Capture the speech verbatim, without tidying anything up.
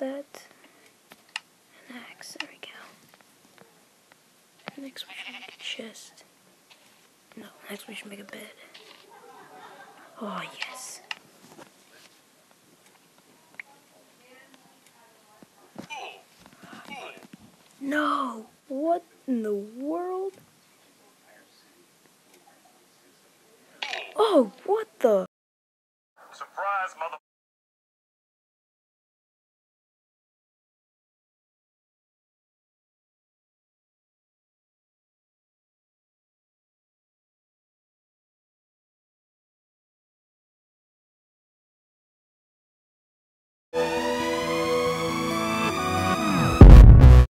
that. An axe, there we go. Next we should make a chest. No, next we should make a bed. Oh, yes. No! What in the world?